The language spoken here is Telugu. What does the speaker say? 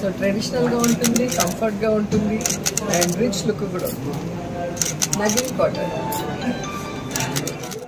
సో ట్రెడిషనల్గా ఉంటుంది, కంఫర్ట్గా ఉంటుంది, అండ్ రిచ్ లుక్ కూడా ఉంటుంది. నగిరి కాటన్